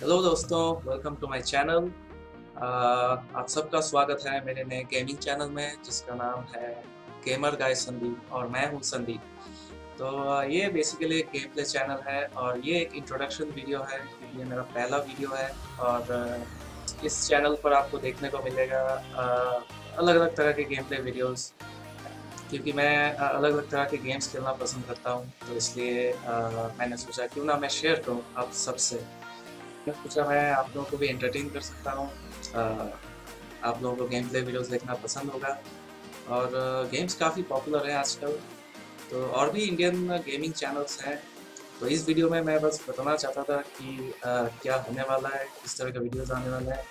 Hello दोस्तों, welcome to my channel. आप सबका स्वागत है मेरे नए गेमिंग चैनल में, जिसका नाम है गेमर गाइस संदीप और मैं हूं संदीप। तो ये बेसिकली एक गेम प्ले चैनल है और ये एक इंट्रोडक्शन वीडियो है। ये मेरा पहला वीडियो है और इस चैनल पर आपको देखने को मिलेगा अलग अलग तरह के गेम प्ले वीडियोज़, क्योंकि मैं अलग अलग तरह के गेम्स खेलना पसंद करता हूँ। तो इसलिए मैंने सोचा क्यों ना मैं शेयर करूँ आप सबसे। मैं सोचा मैं आप लोगों को भी एंटरटेन कर सकता हूँ, आप लोगों को गेम प्ले वीडियोज़ देखना पसंद होगा। और गेम्स काफ़ी पॉपुलर हैं आजकल, तो और भी इंडियन गेमिंग चैनल्स हैं। तो इस वीडियो में मैं बस बताना चाहता था कि क्या होने वाला है, किस तरह का वीडियोज़ आने वाला है।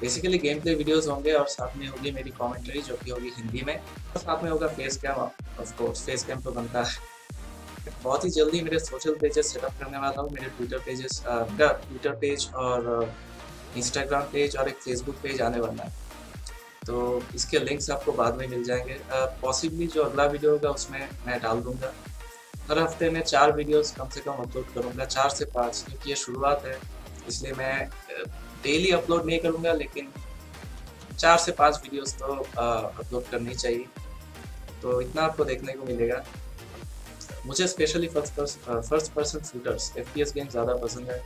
बेसिकली गेम प्ले वीडियोज़ होंगे और साथ में होगी मेरी कमेंट्री, जो कि होगी हिंदी में, और साथ में होगा face cam. Of course face cam तो बनता है। बहुत ही जल्दी मेरे सोशल पेजेस सेटअप करने वाला हूँ। मेरे ट्विटर पेज और इंस्टाग्राम पेज और एक फेसबुक पेज आने वाला है, तो इसके लिंक्स आपको बाद में मिल जाएंगे। पॉसिबली जो अगला वीडियो होगा उसमें मैं डाल दूँगा। हर हफ्ते में 4 वीडियोस कम से कम अपलोड करूँगा, 4 से 5, क्योंकि ये शुरुआत है। इसलिए मैं डेली अपलोड नहीं करूँगा, लेकिन 4 से 5 वीडियोस तो अपलोड करनी चाहिए। तो इतना आपको देखने को मिलेगा। मुझे specially first person shooters FPS game ज़्यादा पसंद है।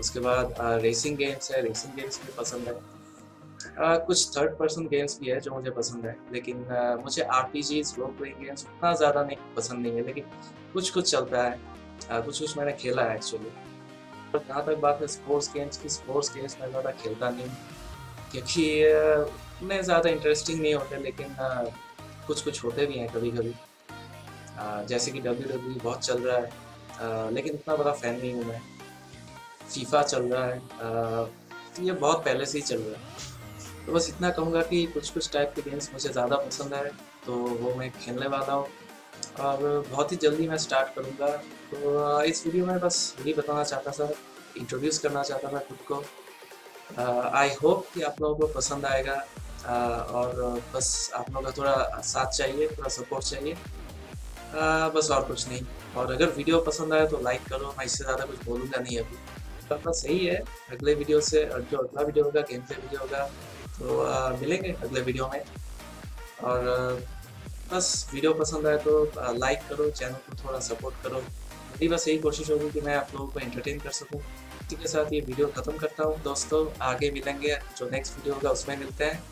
उसके बाद रेसिंग गेम्स है, रेसिंग गेम्स भी पसंद है। कुछ थर्ड पर्सन गेम्स भी है जो मुझे पसंद है, लेकिन मुझे RPGs, रोल प्लेइंग गेम्स उतना ज़्यादा नहीं पसंद नहीं है। लेकिन कुछ चलता है, कुछ मैंने खेला है एक्चुअली। और जहाँ तक बात है स्पोर्ट्स गेम्स की, स्पोर्ट्स गेम्स मैं ज़्यादा खेलता नहीं, क्योंकि उतने ज़्यादा इंटरेस्टिंग नहीं होते। लेकिन कुछ होते भी हैं कभी कभी, जैसे कि WWE बहुत चल रहा है, लेकिन उतना बड़ा फैन नहीं हूँ मैं। फीफा चल रहा है, ये बहुत पहले से ही चल रहा है। तो बस इतना कहूँगा कि कुछ टाइप के गेम्स मुझे ज़्यादा पसंद है, तो वो मैं खेलने वाला हूँ और बहुत ही जल्दी मैं स्टार्ट करूँगा। तो इस वीडियो में बस यही बताना चाहता था, इंट्रोड्यूस करना चाहता था खुद को। आई होप कि आप लोगों को पसंद आएगा। और बस आप लोगों का थोड़ा साथ चाहिए, थोड़ा सपोर्ट चाहिए, बस और कुछ नहीं। और अगर वीडियो पसंद आए तो लाइक करो, मैं इससे ज़्यादा कुछ बोलूँगा नहीं अभी। तो अपना सही है। अगले वीडियो से जो अगला वीडियो होगा गेम प्ले वीडियो होगा, तो मिलेंगे अगले वीडियो में। और बस वीडियो पसंद आए तो लाइक करो, चैनल को थोड़ा सपोर्ट करो। मेरी बस यही कोशिश होगी कि मैं आप लोगों को एंटरटेन कर सकूं। इसी के साथ ये वीडियो ख़त्म करता हूं दोस्तों। आगे मिलेंगे, जो नेक्स्ट वीडियो होगा उसमें मिलते हैं।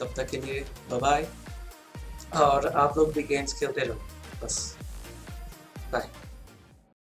तब तक के लिए बाय बाय, और आप लोग भी गेम्स खेलते रहो। बस बाय।